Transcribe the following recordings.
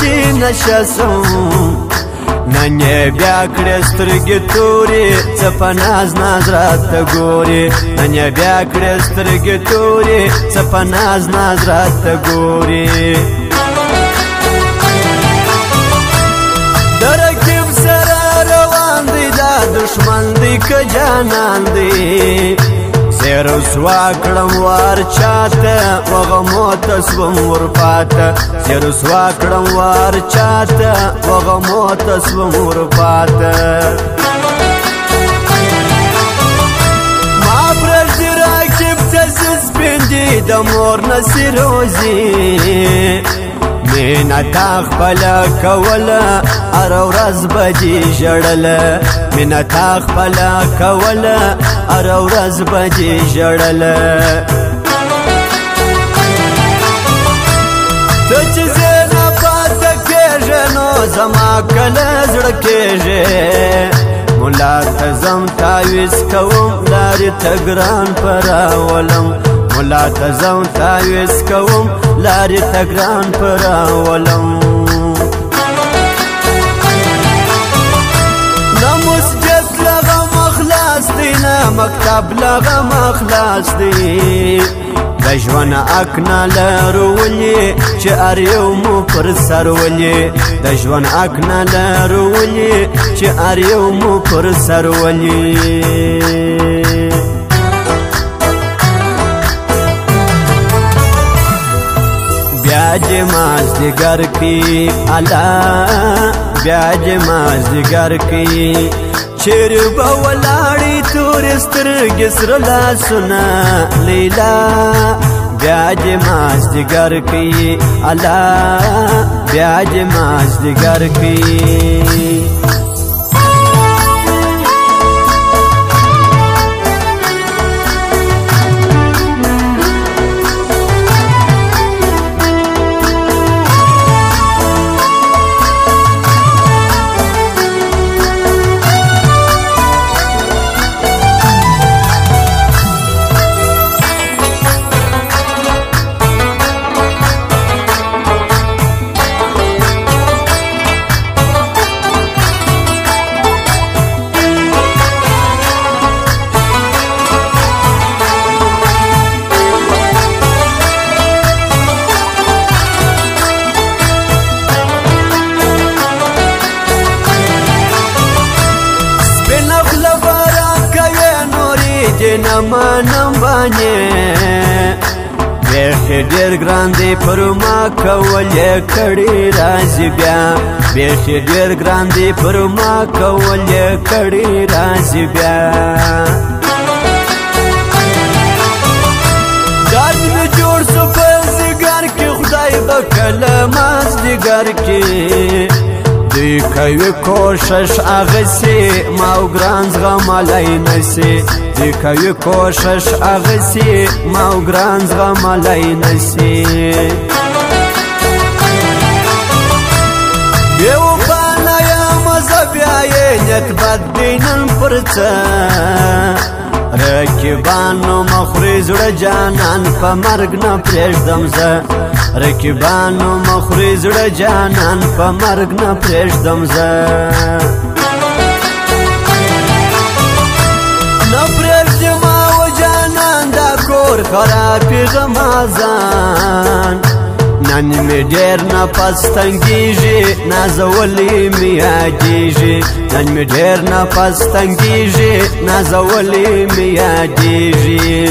tina shasom Na nebia krestrgi turi Za pa nas nazrata gori Na nebia krestrgi turi Za pa nas nazrata gori Darakib sara rawandi Da dushmandi ka janandi زیروس واکرم وار چات وغموت سوم ورپات زیروس واکرم وار چات وغموت سوم ورپات ما برزی راکب تسس بندی دمور نسی روزی مینا تا خپلا کولا ارو راز بدی جړل مینا تا خپلا کولا ارو راز بدی جړل تچ زنا پات کېژ نو زما کله زړه کېژ مولا تزم تاویز کوم لار تګران پر اولم مولا تزم تاویز کوم لاری تگران پر آولم نموس جد لغم اخلاص دی نمکتب لغم اخلاص دی دجوان اکنا لرولی چه اریومو پر سرولی دجوان اکنا لرولی چه اریومو پر سرولی بیاج مازدیگر کی الله بیاج مازدیگر کی چیر باولاڑی تورسترګ سر لا سنا لیلا بیاج مازدیگر کی الله بیاج مازدیگر کی نمانم بانه بیخی دیر گران دی پرو ما کولی کڑی رازی بیا بیخی دیر گران دی پرو ما کولی کڑی رازی بیا دارن جور سو پزگر کی خدای بکل مازدگر کی دوی کوي کوشش اغسی ماو گران زغم علی نسی دوی کوي کوشش اغسی ماو گران زغم علی نسی یو پانا یا مزبیای نیت بد دینن پرچا رکیبانو مخوری زړه جانان په مرګ نه پرېږدم زه رکیبانو مخوری زړه جانان په مرګ نه پرېږدم زه نه پرېږدم او جانان دا کور خرابېږه ما ځان نن مې ډېر نفس تنګېږي نازولې مې یادېږي نن مې ډېر نفس تنګېږي نازولې مې یادېږي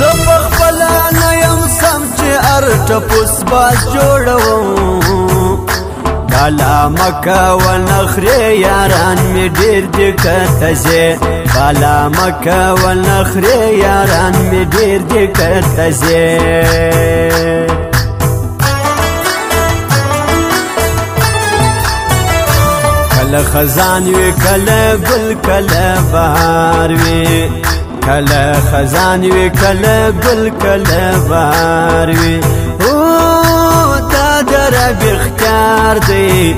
زه په خپله نه یم سم چې هر ټپوس باز جوړوم بالا مکه ونخرې یاران مې ډېر دي که ته ځې بالا مکه ونخرې یاران مې ډېر دي که ته ځې کله خزان وي کله ګل کله بهار وي کله خزان وي کله ګل کله بهار وي او تا د ربیع ښکار دی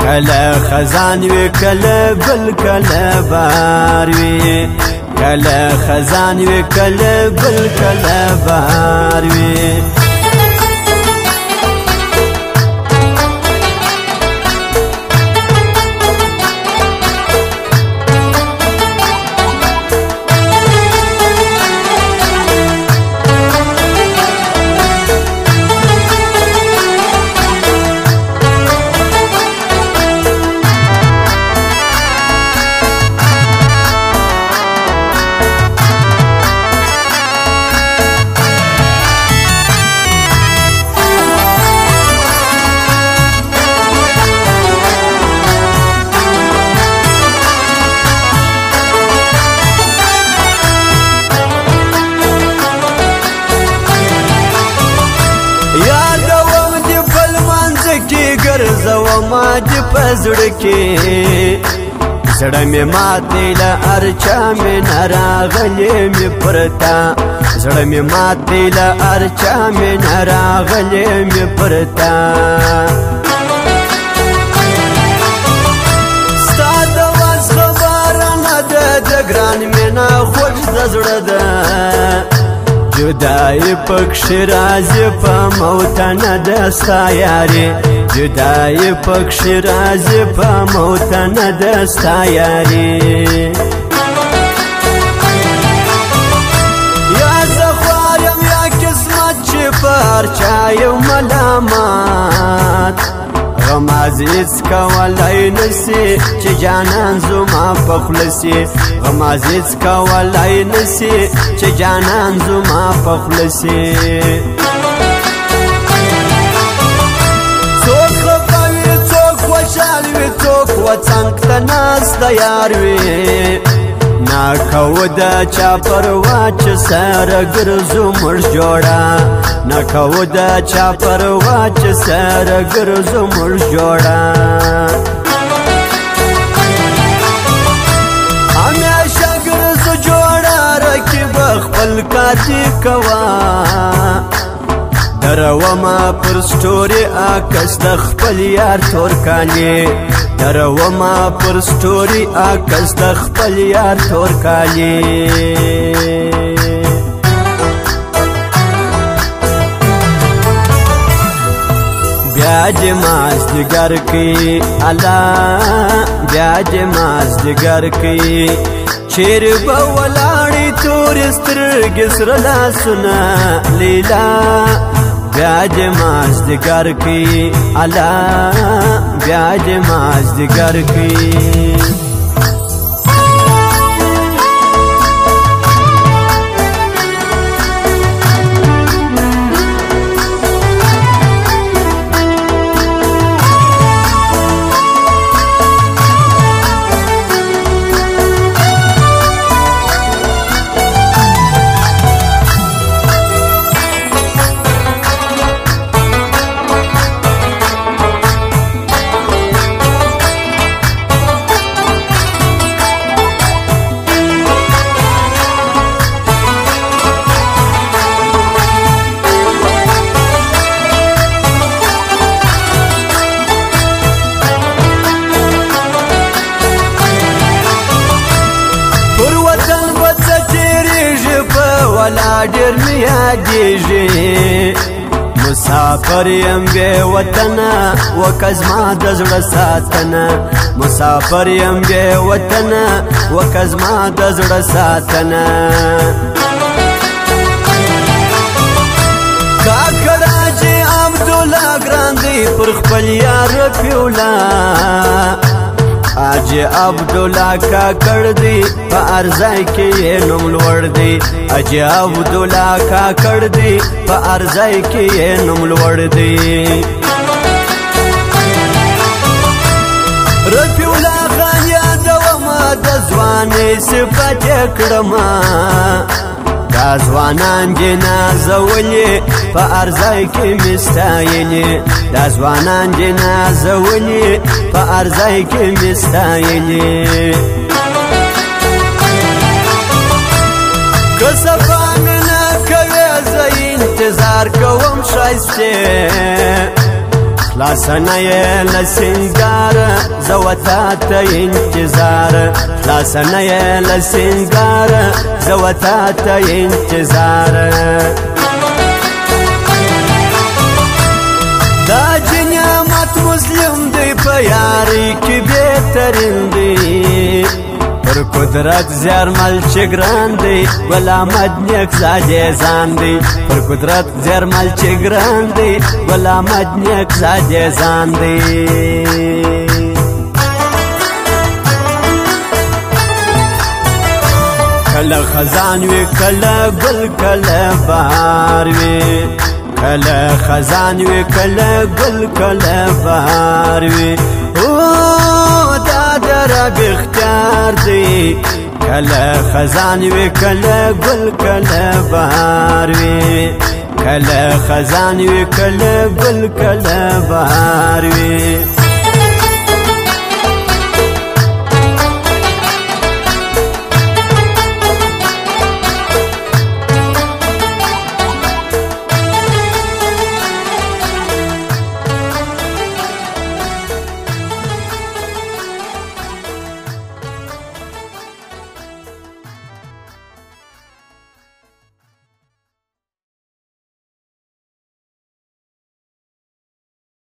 کله خزان وی کله ګل کله بهار وی کله خزان وی کله ګل کله بهار وی پزړ کې زړه مې ماتې له ارچا مې ناراغلې مې پرتا زړه مې ماتې له ارچا مې ناراغلې مې پرتا گران مینا خوش زړه ده جدای پکښې راځي په موت نه ده ستا یاري جدای پکښې راځي په موت نه ده ستا یاري یا زه خوار یم یا قسمت چې په هر چا یو ملامت غم عزیز کولای نسی چه جانان زما پخلسی غم عزیز کولای نسی چه جانان زما پخلسی څوک خپوي څوک خوشحال وي څوک وڅنګ ته ناسته یار وي نا کو دا چا پروا چې سره ګرځو مړ جوړه نا کو دا چا پروا چې سره ګرځو مړ جوړه همیشه ګرځو جوړه رقیب خپل کاتي کوا دروما پر سټوري آکش د خپل یار تور کالي دروما پر سټوري آکش د خپل یار تور کالي بیاج ماز دګر کی الله بیاج ماز دګر کی چیر بولاړی تور سترګ سر لا سنا لیلا بیاج ماز دګر کی الله بیاج ماز دګر کی ډېر مې یادېږي مسافر یم بې وطنه وکه زما د زړه ساتنه مسافر یم بې وطنه وکه زما د زړه ساتنه کاکړ حاجي عبدالله ګران دی پر خپل یار پیولا حاجی عبدالله کاکړ دی په ارزای کې نوم لوړ دی حاجی عبدالله کاکړ دی په ارزای کې نوم لوړ دی رفیولا خان یادومه د ځوانۍ صفت یې کړمه دا ځوانان دې نازولي په ارزای کې مې ستایلي دا ځوانان دې نازولي په ارزای کې مې ستایلي که سبا مې نه کوې زه انتظار کوم ښایستې خلاصنه یې له سینګاره زه وتا ته انتظار خلاصنه یې له سینګاره زه وتا ته انتظار دا چې نعمت مسلم دی په یارۍ کې بهترین دی پر قدرت زیارمل چې ګران دی غلامت نیک زاده ځان دی پر قدرت زیارمل چې ګران دی غلامت نیک زاده ځان دی کله خزان وی کله ګل کله بهار وی کله خزان وی کله ګل کله بهار وی رب اختیار دی کله خزان وی کله گل کله بهار وی کله خزان وی کله گل کله بهار وی